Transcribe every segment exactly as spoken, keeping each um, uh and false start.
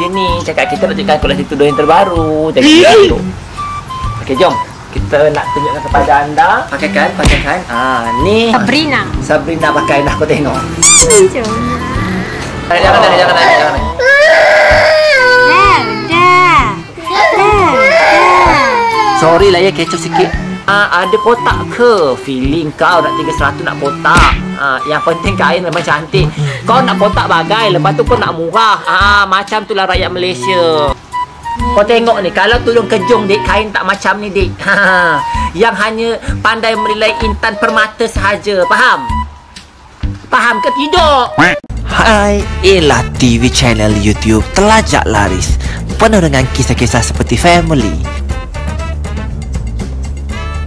Dia ni cakap kita nak cakap koleksi tudung yang terbaru. Jadi tu. Okey, jom. Kita nak tunjukkan kepada anda. Pakaikan, pakaikan. Ah, ni Sabrina. Sabrina pakai dah, aku tengok. Jom. Jangan, jangan, jangan, jangan. Dah, dah. Dah, dah. Sorry lah ya, kecoh sikit. Ah, ada kotak ke? Feeling kau nak tiga seratus nak kotak. Ah, yang penting kain memang cantik. Kau nak kotak bagai, lepas tu kau nak murah. Ah, macam tu lah rakyat Malaysia. Kau tengok ni, kalau tudung kejung dik, kain tak macam ni dik. Ha, yang hanya pandai menilai intan permata sahaja. Faham? Faham ke tidak? Hai, ialah T V channel YouTube Terlajak Laris, penuh dengan kisah-kisah seperti family,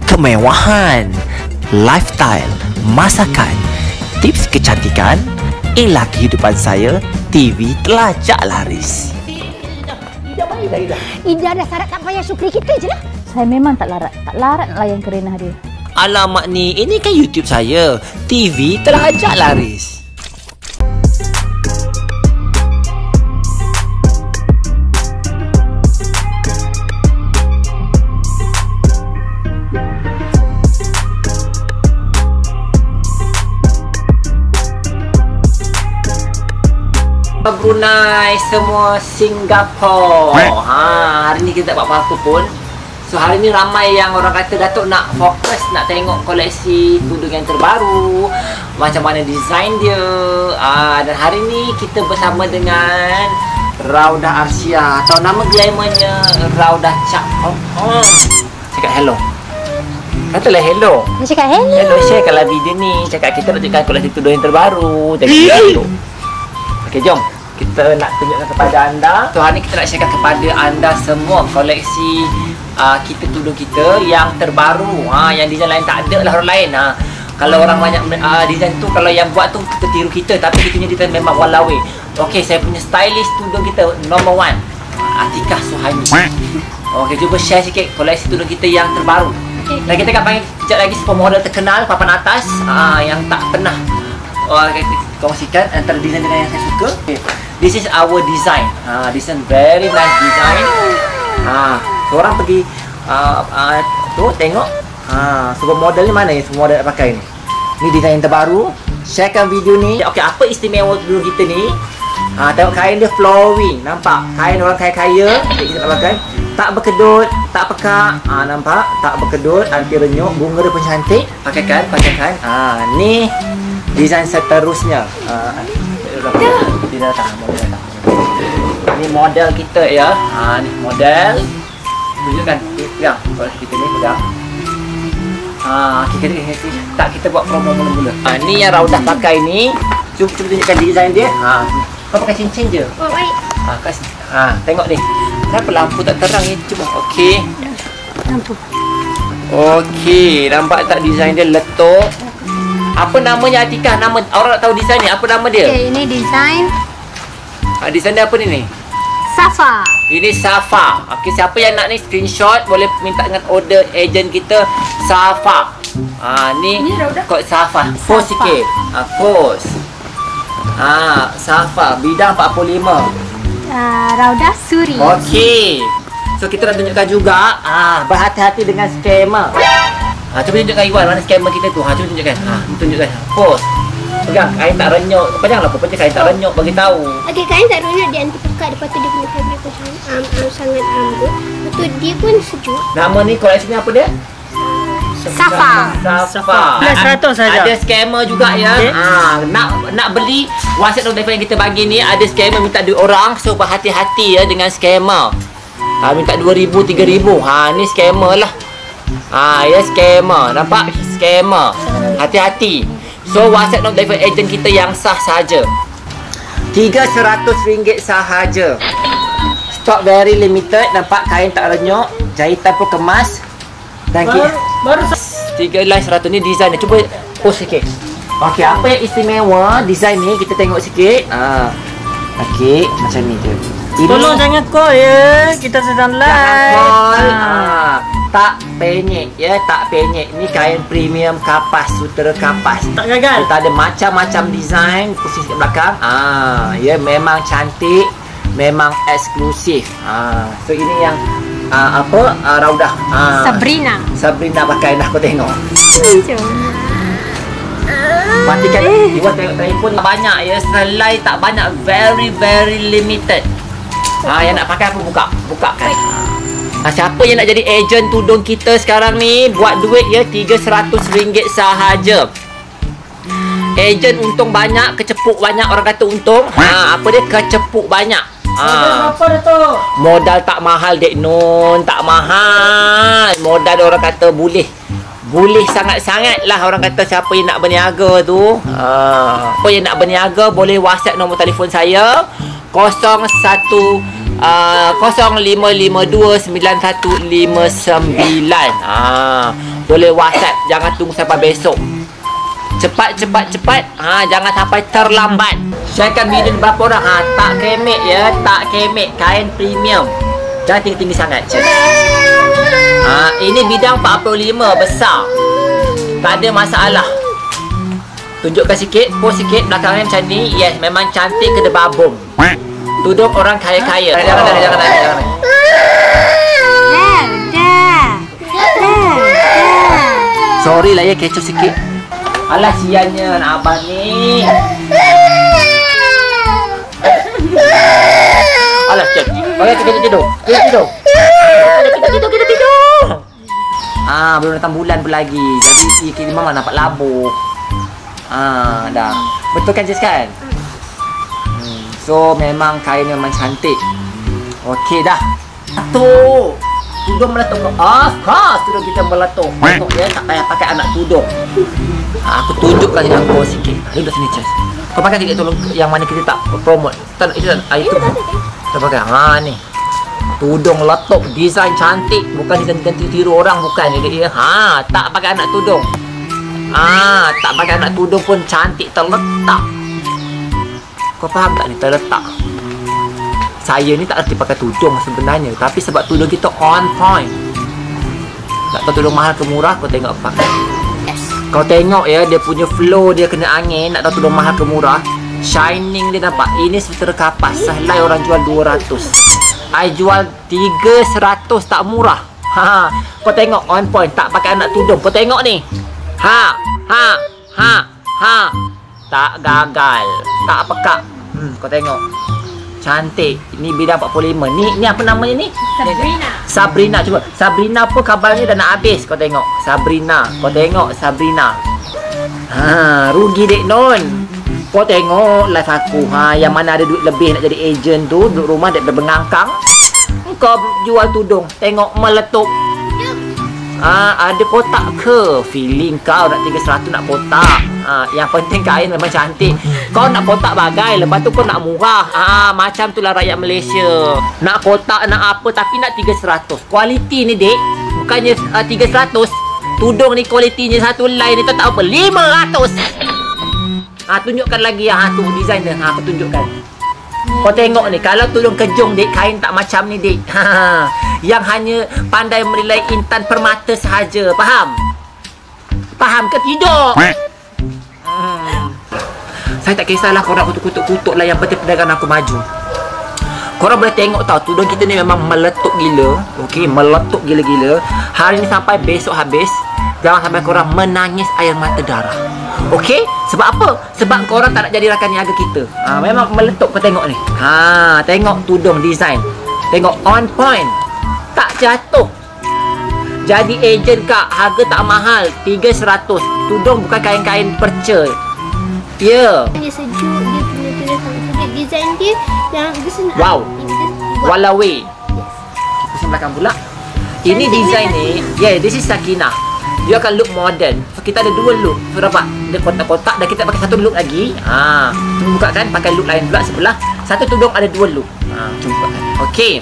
kemewahan, lifestyle, masakan, tips kecantikan. Ialah kehidupan saya, T V Terlajak Laris. Ida, Ida. Ida dah syarat tak payah syukuri kita je lah. Saya memang tak larat. Tak larat nak layan kerenah dia. Alamak ni, ini kan YouTube saya, T V Terlajak Laris. Brunei, semua Singapura. Ha, hari ni kita tak buat apa-apa pun. So hari ni ramai yang orang kata Datuk nak fokus nak tengok koleksi tudung yang terbaru, macam mana design dia. Ha, dan hari ni kita bersama dengan Raudah Arsyad, atau nama glamournya Raudah Chapon. Oh, oh. Cakap hello. Katalah hello. Dia cakap hello. Hello, share kalau video ni. Cakap kita nak cakap koleksi tudung yang terbaru. Jadi Datuk. Okey, jom. Kita nak tunjukkan kepada anda. So, hari ni kita nak sharekan kepada anda semua koleksi uh, kita tudung kita yang terbaru. Ha, yang design lain tak ada lah orang lain. Ha. Kalau orang banyak uh, design tu, kalau yang buat tu kita tiru kita, tapi kita punya design memang walaway. Okey, saya punya stylist tudung kita nombor one, Atikah Suhaimi. Okey, cuba share sikit koleksi tudung kita yang terbaru. Okay. Dan kita akan panggil kejap lagi supermodel terkenal papan atas uh, yang tak pernah uh, kongsikan antara design-design yang saya suka. Okay. This is our design. Ah, uh, design very nice design. Ah, uh, korang pergi uh, uh, tu tengok. Ah, uh, super model ni mana yang semua model pakai ni? Ni design yang terbaru. Sharekan video ni. Okey, apa istimewa dulu kita ni? Ah, uh, tengok kain dia flowing. Nampak? Kain orang kaya-kaya. Kita tak pakai. Tak berkedut, tak pekak. Ah, uh, nampak? Tak berkedut, anti renyuk, bunga dia pun cantik. Pakaikan, pakaikan. Ah, uh, ni desain seterusnya. Uh, Dia dah datang, model datang. Ni model kita ya. Ha, ni model. Tunjukkan, pegang. Kalau kita ni pegang. Ha, kita ni tak kita buat promo mula-mula. Ha, ni yang Raudah pakai ni. Cuba cuba tunjukkan design dia. Ha, kau pakai cincin je. Oh, baik. Ha, kas, ha, tengok ni. Kenapa lampu tak terang ni? Cuba. Okey. Lampu. Okey, nampak tak design dia letup? Apa namanya Atikah? Nama orang nak tahu design ni. Apa nama dia? Okay, ini design. Ah, design dia apa ni ni? Safa. Ini Safa. Okey, siapa yang nak ni screenshot boleh minta dengan order agent kita Safa. Ah, ni kod Safa. Post sikit. Ah, post. Ah, Safa bidang empat puluh lima. Ah, Raudah Suri. Okey. So kita dah tunjukkan juga, ah, berhati-hati dengan scammer. Ha, cuba tunjukkan Iwan mana scammer kita tu. Ha, cuba tunjukkan. Ha, tunjukkan. Post. Pegang kain tak renyuk. Pejanglah apa pun kain tak renyuk bagi tahu. Okey, kain tak renyuk dia anti pekak, lepas tu dia punya fabric pun um, um, sangat lembut. Lepas tu dia pun sejuk. Nama ni koleksi ni apa dia? Safa. Safa. seratus saja. Ada scammer juga ya. Okay. Ha, nak nak beli WhatsApp nombor yang kita bagi ni, ada scammer minta duit orang. So berhati-hati ya dengan scammer. Ha, minta dua ribu, tiga ribu. Ha, ni scammer lah. Ah, ya scammer. Nampak? Scammer. Hati-hati. So WhatsApp not level agent kita yang sah sahaja. tiga ratus ringgit sahaja. Stock very limited. Nampak kain tak renyok, jahitan pun kemas. Dan kita baru tiga line seratus ni design. Cuba post sikit. Okey, apa yang istimewa design ni kita tengok sikit. Ah. Okey, macam ni dia. Tolong jangan call ya. Kita sedang live. Ah. Tak penyek ya, tak penyek. Ni kain premium kapas, sutera kapas. Tak gagal. Kita ada macam-macam design posisi kat belakang. Ah, ya memang cantik. memang eksklusif. Ah, so ini yang uh, apa? Uh, Raudah uh, Sabrina. Sabrina pakai dah, kau tengok. Matikan. Ibu tengok telefon tak banyak ya, selai tak banyak, very very limited. Ah, yang nak pakai apa buka? Bukakan. Ah, siapa yang nak jadi ejen tudung kita sekarang ni, buat duit ya, tiga ratus ringgit sahaja. Ejen untung banyak, kecepuk banyak, orang kata untung. Ha, apa dia? Kecepuk banyak. Ha. Modal apa dia tu? Modal tak mahal dek Nun, tak mahal. Modal orang kata boleh. Boleh sangat-sangat lah orang kata siapa yang nak berniaga tu. Ha. Siapa yang nak berniaga boleh WhatsApp nombor telefon saya kosong satu, kosong lima lima dua sembilan satu lima sembilan. Ha. Boleh WhatsApp, jangan tunggu sampai besok. Cepat, cepat, cepat. Ha, jangan sampai terlambat. Sharekan video ni berapa orang? Ha, tak kemek ya. Tak kemek. Kain premium. Jangan tinggi-tinggi sangat. Ha, ini bidang empat puluh lima. Besar. Tak ada masalah. Tunjukkan sikit. Post sikit. Belakangnya macam ni. Yes, memang cantik kena babung. Tudung orang kaya-kaya. Jangan, jangan, jangan, jangan, jangan. Sorry lah ya. Kecoh sikit. Alah siannya anak abang ni. Alah sian. Bagai kita tidur. Kita tidur. Kita tidur, kita tidur. Ah, belum datang bulan pun lagi. Jadi kita mama nampak labur. Ah, dah. Betul kan Jess kan? Hmm. So memang kain memang cantik. Okey dah. Satu. Tudung meletup. Of course, tudung kita meletup. Tengok ya, tak payah pakai anak tudung. Aku tunjukkan yang kau sikit. Duduk sini Jess. Kau pakai sikit tolong yang mana kita tak promote. Tak itu tak itu. Kita pakai. Ha ni. Tudung letup, design cantik, bukan diganti tiru orang bukan dia. Ha, tak pakai anak tudung. Ah, tak pakai anak tudung pun cantik terletak. Kau faham tak ni terletak? Saya ni tak reti pakai tudung sebenarnya. Tapi sebab tudung kita on point. Tak tahu tudung mahal ke murah, kau tengok pakai. Kau tengok ya, dia punya flow, dia kena angin. Nak tahu tudung mahal ke murah. Shining dia nampak. Ini sweater kapas. Selai orang jual dua ratus. I jual tiga ratus, tak murah. Ha, kau tengok on point. Tak pakai anak tudung. Kau tengok ni. Ha, ha, ha, ha. Tak gagal. Tak pekak. Hmm, kau tengok. Cantik. Ni bidang empat puluh lima. Ni ni apa namanya ni? Sabrina. Sabrina cuba. Sabrina pun kabarnya dah nak habis. Kau tengok. Sabrina. Kau tengok Sabrina. Ha, rugi dek Nun. Kau tengok live aku. Ha, yang mana ada duit lebih nak jadi ejen tu, duduk rumah dek berbengangkang. Kau jual tudung. Tengok meletup. Ha, ada kotak ke? Feeling kau nak tiga ratus nak kotak. Ha, yang penting kain memang cantik. Kau nak kotak bagai, lepas tu kau nak murah. Ah, ha, macam tu lah rakyat Malaysia. Nak kotak, nak apa tapi nak tiga ratus. Kualiti ni dek, bukannya uh, tiga ratus. Tudung ni kualitinya satu line ni tak tahu apa, lima ratus. Ha, tunjukkan lagi ya, ha, tu design dia. Ha, aku tunjukkan. Kau tengok ni, kalau tudung kejung dek, kain tak macam ni dek. Ha, yang hanya pandai menilai intan permata sahaja. Faham? Faham ke tidak? Hmm. Saya tak kisahlah korang kutuk-kutuk-kutuk lah. Yang penting perdagangan aku maju. Korang boleh tengok tau, tudung kita ni memang meletup gila. Okey, meletup gila-gila. Hari ni sampai besok habis. Jangan sampai korang menangis air mata darah. Okey? Sebab apa? Sebab korang tak nak jadi rakan niaga kita. Ha, memang meletup kau tengok ni. Ha, tengok tudung design. Tengok on point. Tak jatuh. Jadi ejen kak, harga tak mahal, tiga ratus. Tudung bukan kain-kain perca. Ya. Dia sejuk, dia punya tudung sangat design dia yang bersenang. Wow. Walawi. Yes. Kita belakang pula. Ini design ni, yeah, this is Sakinah. Dia akan look modern. So kita ada dua look. So dapat dia kotak-kotak dan kita pakai satu look lagi. Ha, buka kan pakai look lain pula sebelah. Satu tudung ada dua look. Ha, cuba. Okey.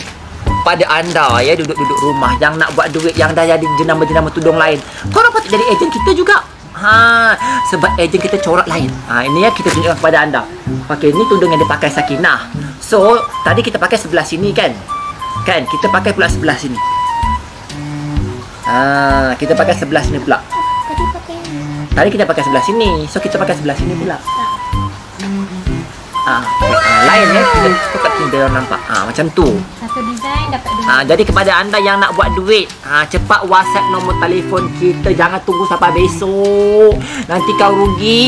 Pada anda ya duduk-duduk rumah yang nak buat duit, yang dah jadi jenama-jenama tudung lain, korang patut jadi ejen kita juga. Ha, sebab ejen kita corak lain. Ha, ini ya kita tunjukkan kepada anda. Pakai ni tudung yang dipakai Sakinah. So tadi kita pakai sebelah sini kan. Kan kita pakai pula sebelah sini. Ha, kita pakai sebelah sini pula. Tadi pakai. Tadi kita pakai sebelah sini. So kita pakai sebelah sini pula. ah, ah, lain ya, kita tetap tinggal nampak ah, macam tu. Satu design dapat duit. Ah, jadi kepada anda yang nak buat duit, ah, cepat WhatsApp nombor telefon kita. Jangan tunggu sampai besok, nanti kau rugi.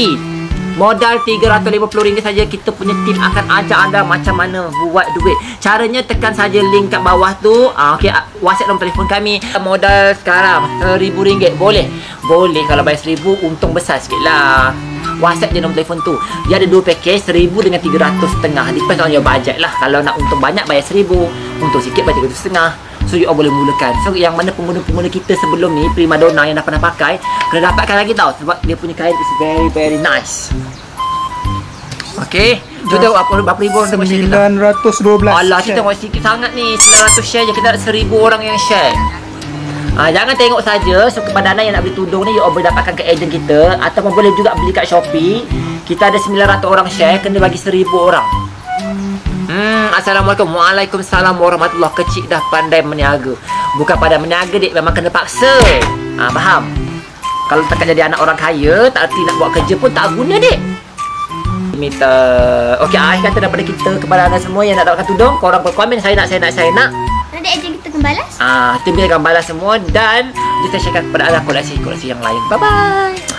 Modal tiga ratus lima puluh ringgit saja, kita punya team akan ajak anda macam mana buat duit. Caranya tekan saja link kat bawah tu. Ah, okey, WhatsApp nombor telefon kami. Modal sekarang seribu ringgit boleh. Boleh kalau bayar seribu untung besar sikitlah. WhatsApp je nombor telefon tu. Dia ada dua package, seribu dengan tiga ratus setengah. Depends on your budget lah. Kalau nak untung banyak bayar seribu, untung sikit bayar tiga ratus setengah. So you all boleh mulakan. So yang mana pengguna-pengguna kita sebelum ni, prima donna yang dah pernah pakai, kena dapatkan lagi tau, sebab dia punya kain is very very nice. Okay, kita berapa ribu orang tengok share kita? sembilan ratus dua belas. Alah, kita tengok sikit sangat ni. Sembilan ratus share je, kita ada seribu orang yang share. Ha, jangan tengok saja. So kepada anda yang nak beli tudung ni, you all boleh dapatkan ke agent kita, ataupun boleh juga beli kat Shopee. Kita ada sembilan ratus orang share, kena bagi seribu orang. Hmm, Assalamualaikum. Waalaikumsalam warahmatullahi. Kecik dah pandai meniaga. Bukan pada meniaga, dek, memang kena paksa. Ha, faham? Kalau takkan jadi anak orang kaya, tak erti nak buat kerja pun tak guna, dek. Meter. Okey, akhir kata daripada kita kepada anda semua yang nak dapatkan tudung, korang berkomen saya nak, saya nak, saya nak. Nanti agent kita akan balas. Ah, kita akan balas semua dan kita sharekan kepada anda koleksi-koleksi yang lain. Bye-bye.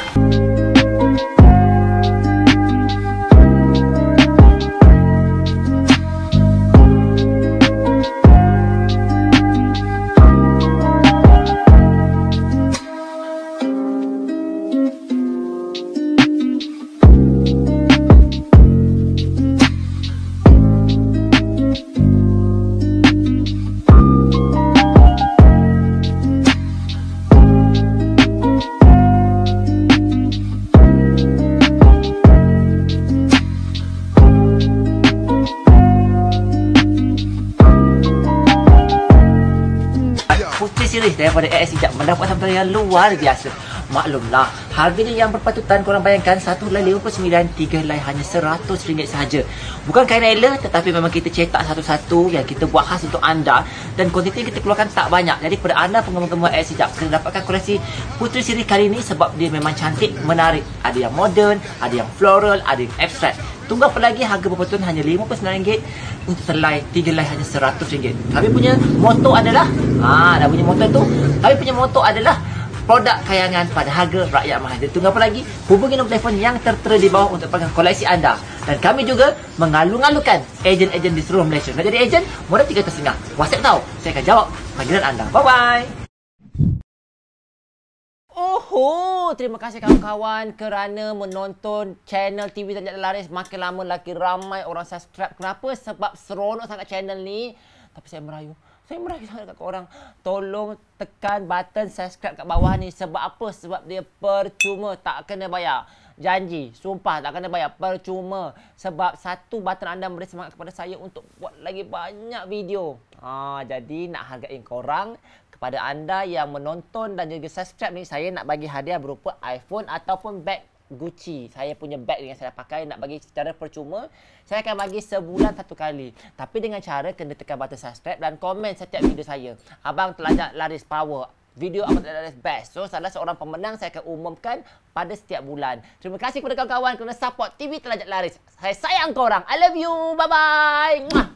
Daripada A S Hijab mendapat sampai yang luar biasa. Maklumlah, harganya yang berpatutan. Korang bayangkan satu helai lima puluh sembilan, tiga helai hanya seratus ringgit sahaja. Bukan kain rela, tetapi memang kita cetak satu-satu yang kita buat khas untuk anda. Dan kuantiti kita keluarkan tak banyak. Jadi pada anda penggemar-penggemar A S Hijab, kena dapatkan koleksi Puteri Siri kali ni, sebab dia memang cantik, menarik. Ada yang modern, ada yang floral, ada yang abstract. Tunggu apa lagi, harga berpatutan hanya lima puluh sembilan ringgit. Untuk selai, tiga helai hanya seratus ringgit. Kami punya motto adalah ah, dah punya motto tu. Kami punya motto adalah produk kayangan pada harga rakyat mahal. Jadi tunggu apa lagi? Hubungi nombor telefon yang tertera di bawah untuk dapatkan koleksi anda. Dan kami juga mengalu-alukan ejen-ejen di seluruh Malaysia. Nak jadi ejen, modal tiga ratus ringgit. WhatsApp tau, saya akan jawab panggilan anda. Bye-bye. Oho, terima kasih kawan-kawan kerana menonton channel T V Terlajak Laris. Makin lama lagi ramai orang subscribe. Kenapa? Sebab seronok sangat channel ni. Tapi saya merayu. Saya merayu sangat kat korang. Tolong tekan button subscribe kat bawah ni. Sebab apa? Sebab dia percuma. Tak kena bayar. Janji. Sumpah tak kena bayar. Percuma. Sebab satu button anda memberi semangat kepada saya untuk buat lagi banyak video. Ha, jadi nak hargai korang. Kepada anda yang menonton dan juga subscribe ni, saya nak bagi hadiah berupa iPhone ataupun bag Gucci. Saya punya bag yang saya pakai nak bagi secara percuma. Saya akan bagi sebulan satu kali. Tapi dengan cara kena tekan button subscribe dan komen setiap video saya. Abang Terlajak Laris power. Video Abang Terlajak Laris best. So salah seorang pemenang saya akan umumkan pada setiap bulan. Terima kasih kepada kawan-kawan kerana support T V Terlajak Laris. Saya sayang korang. I love you. Bye-bye.